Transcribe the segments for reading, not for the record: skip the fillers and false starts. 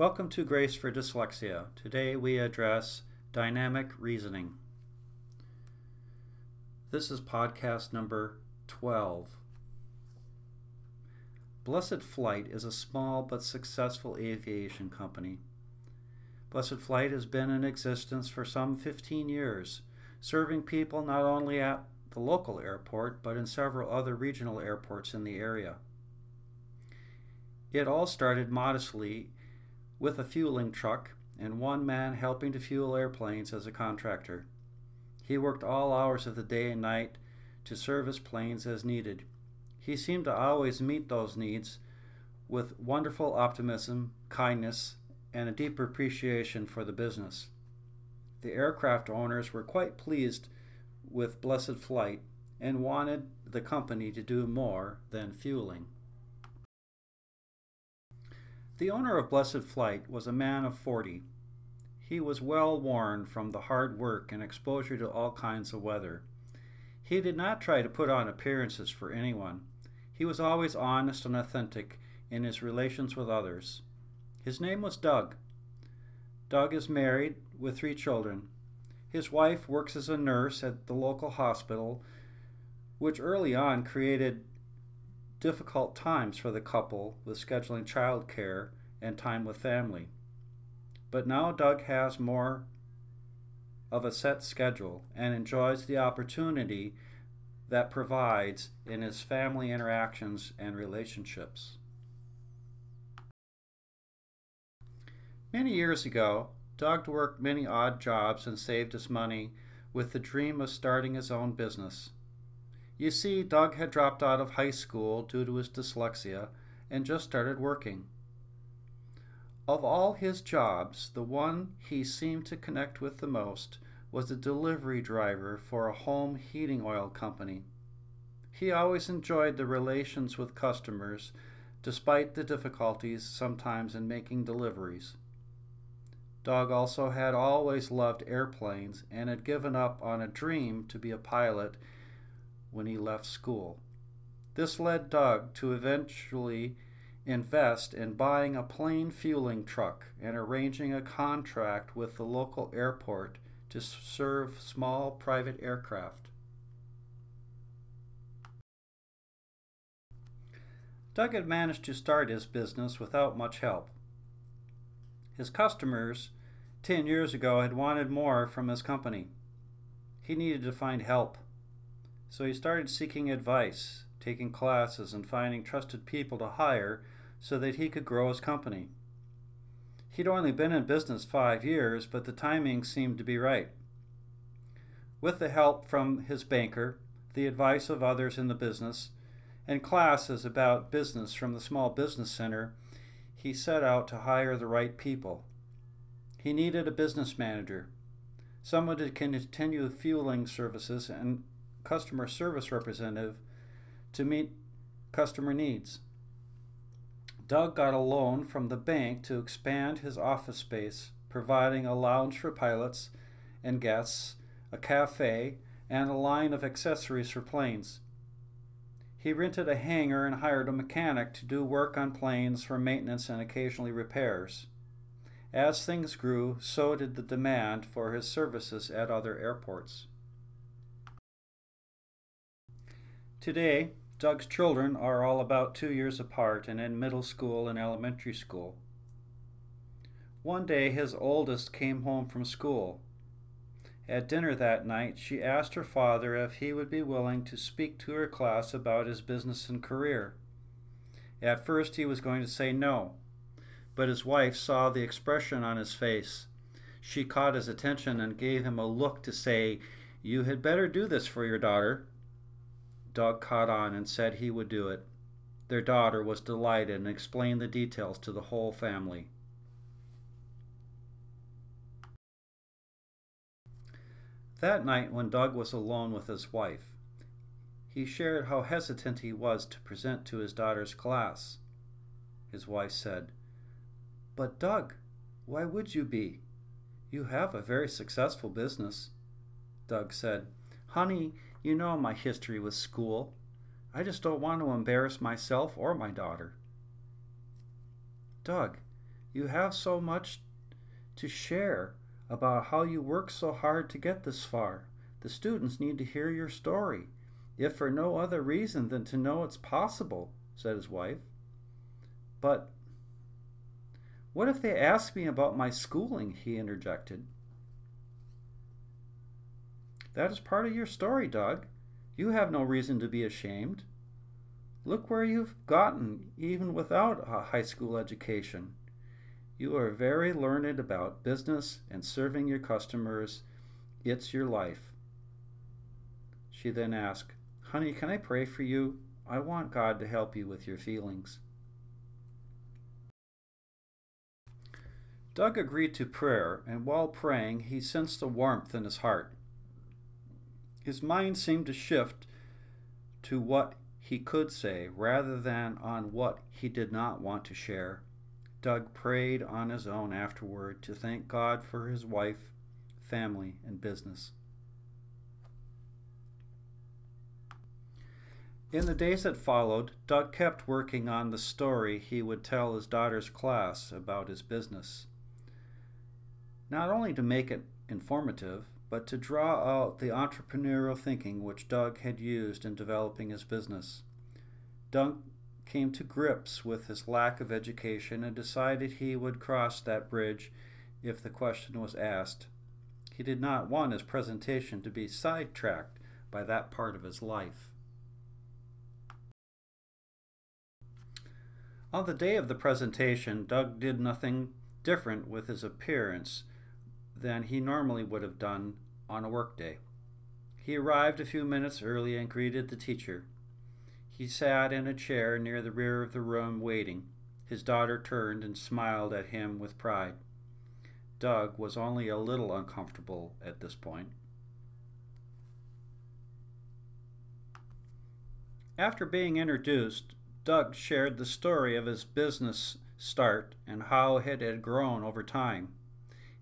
Welcome to Grace for Dyslexia. Today we address dynamic reasoning. This is podcast number 12. Blessed Flight is a small but successful aviation company. Blessed Flight has been in existence for some 15 years, serving people not only at the local airport but in several other regional airports in the area. It all started modestly with a fueling truck and one man helping to fuel airplanes as a contractor. He worked all hours of the day and night to service planes as needed. He seemed to always meet those needs with wonderful optimism, kindness, and a deeper appreciation for the business. The aircraft owners were quite pleased with Blessed Flight and wanted the company to do more than fueling. The owner of Blessed Flight was a man of 40. He was well worn from the hard work and exposure to all kinds of weather. He did not try to put on appearances for anyone. He was always honest and authentic in his relations with others. His name was Doug. Doug is married with 3 children. His wife works as a nurse at the local hospital, which early on created difficult times for the couple with scheduling childcare and time with family. But now Doug has more of a set schedule and enjoys the opportunity that provides in his family interactions and relationships. Many years ago, Doug worked many odd jobs and saved his money with the dream of starting his own business. You see, Doug had dropped out of high school due to his dyslexia and just started working. Of all his jobs, the one he seemed to connect with the most was a delivery driver for a home heating oil company. He always enjoyed the relations with customers, despite the difficulties sometimes in making deliveries. Doug also had always loved airplanes and had given up on a dream to be a pilot when he left school. This led Doug to eventually invest in buying a plane fueling truck and arranging a contract with the local airport to serve small private aircraft. Doug had managed to start his business without much help. His customers 10 years ago had wanted more from his company. He needed to find help. So he started seeking advice, taking classes, and finding trusted people to hire so that he could grow his company. He'd only been in business 5 years, but the timing seemed to be right. With the help from his banker, the advice of others in the business, and classes about business from the Small Business Center, he set out to hire the right people. He needed a business manager, someone to continue the fueling services, and customer service representative to meet customer needs. Doug got a loan from the bank to expand his office space, providing a lounge for pilots and guests, a cafe, and a line of accessories for planes. He rented a hangar and hired a mechanic to do work on planes for maintenance and occasionally repairs. As things grew, so did the demand for his services at other airports. Today, Doug's children are all about 2 years apart and in middle school and elementary school. One day, his oldest came home from school. At dinner that night, she asked her father if he would be willing to speak to her class about his business and career. At first, he was going to say no, but his wife saw the expression on his face. She caught his attention and gave him a look to say, "You had better do this for your daughter." Doug caught on and said he would do it. Their daughter was delighted and explained the details to the whole family. That night, when Doug was alone with his wife, he shared how hesitant he was to present to his daughter's class. His wife said, "But Doug, why would you be? You have a very successful business." Doug said, "Honey, you know my history with school. I just don't want to embarrass myself or my daughter." "Doug, You have so much to share about how you worked so hard to get this far. The students need to hear your story, if for no other reason than to know it's possible," said his wife. "But what if they ask me about my schooling?" he interjected. "That is part of your story, Doug. You have no reason to be ashamed. Look where you've gotten, even without a high school education. You are very learned about business and serving your customers. It's your life." She then asked, "Honey, can I pray for you? I want God to help you with your feelings." Doug agreed to prayer, and while praying, he sensed a warmth in his heart. His mind seemed to shift to what he could say rather than on what he did not want to share. Doug prayed on his own afterward to thank God for his wife, family, and business. In the days that followed, Doug kept working on the story he would tell his daughter's class about his business, not only to make it informative, but to draw out the entrepreneurial thinking which Doug had used in developing his business. Doug came to grips with his lack of education and decided he would cross that bridge if the question was asked. He did not want his presentation to be sidetracked by that part of his life. On the day of the presentation, Doug did nothing different with his appearance than he normally would have done on a workday. He arrived a few minutes early and greeted the teacher. He sat in a chair near the rear of the room waiting. His daughter turned and smiled at him with pride. Doug was only a little uncomfortable at this point. After being introduced, Doug shared the story of his business start and how it had grown over time.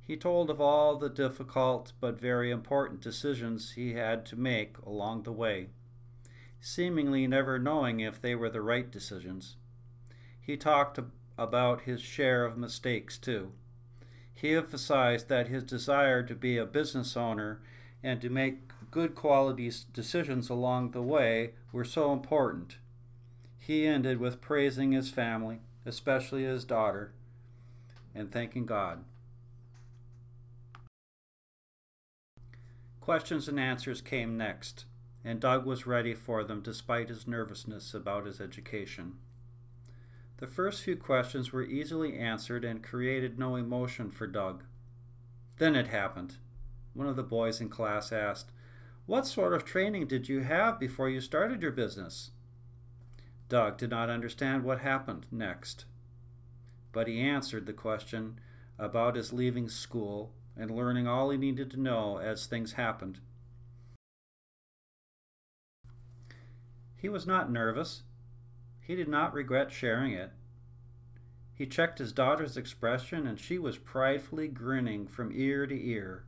He told of all the difficult but very important decisions he had to make along the way, seemingly never knowing if they were the right decisions. He talked about his share of mistakes too. He emphasized that his desire to be a business owner and to make good quality decisions along the way were so important. He ended with praising his family, especially his daughter, and thanking God. Questions and answers came next, and Doug was ready for them despite his nervousness about his education. The first few questions were easily answered and created no emotion for Doug. Then it happened. One of the boys in class asked, "What sort of training did you have before you started your business?" Doug did not understand what happened next, but he answered the question about his leaving school and learning all he needed to know as things happened. He was not nervous. He did not regret sharing it. He checked his daughter's expression, and she was pridefully grinning from ear to ear.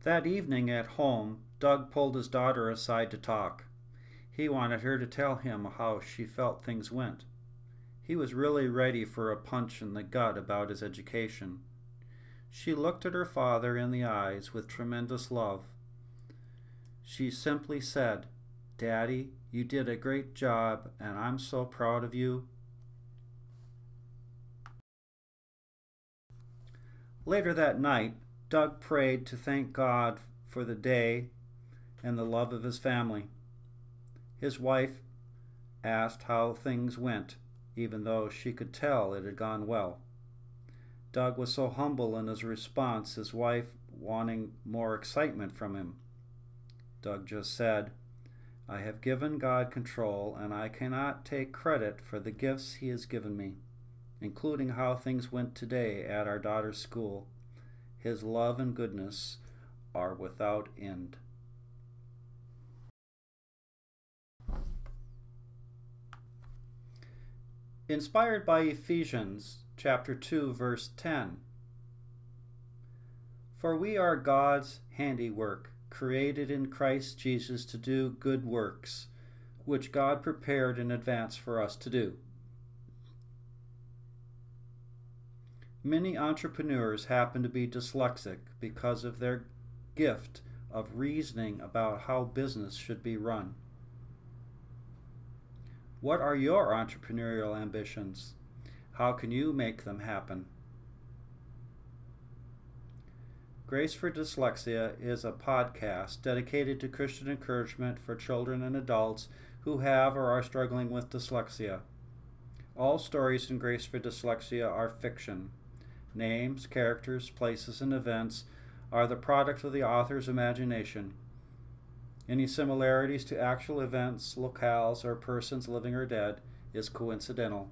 That evening at home, Doug pulled his daughter aside to talk. He wanted her to tell him how she felt things went. He was really ready for a punch in the gut about his education. She looked at her father in the eyes with tremendous love. She simply said, "Daddy, you did a great job, and I'm so proud of you." Later that night, Doug prayed to thank God for the day and the love of his family. His wife asked how things went, even though she could tell it had gone well. Doug was so humble in his response, his wife wanting more excitement from him. Doug just said, "I have given God control, and I cannot take credit for the gifts he has given me, including how things went today at our daughter's school. His love and goodness are without end." Inspired by Ephesians chapter 2, verse 10, "For we are God's handiwork, created in Christ Jesus to do good works, which God prepared in advance for us to do. Many entrepreneurs happen to be dyslexic because of their gift of reasoning about how business should be run. What are your entrepreneurial ambitions? How can you make them happen? Grace for Dyslexia is a podcast dedicated to Christian encouragement for children and adults who have or are struggling with dyslexia. All stories in Grace for Dyslexia are fiction. Names, characters, places, and events are the product of the author's imagination. Any similarities to actual events, locales, or persons living or dead is coincidental.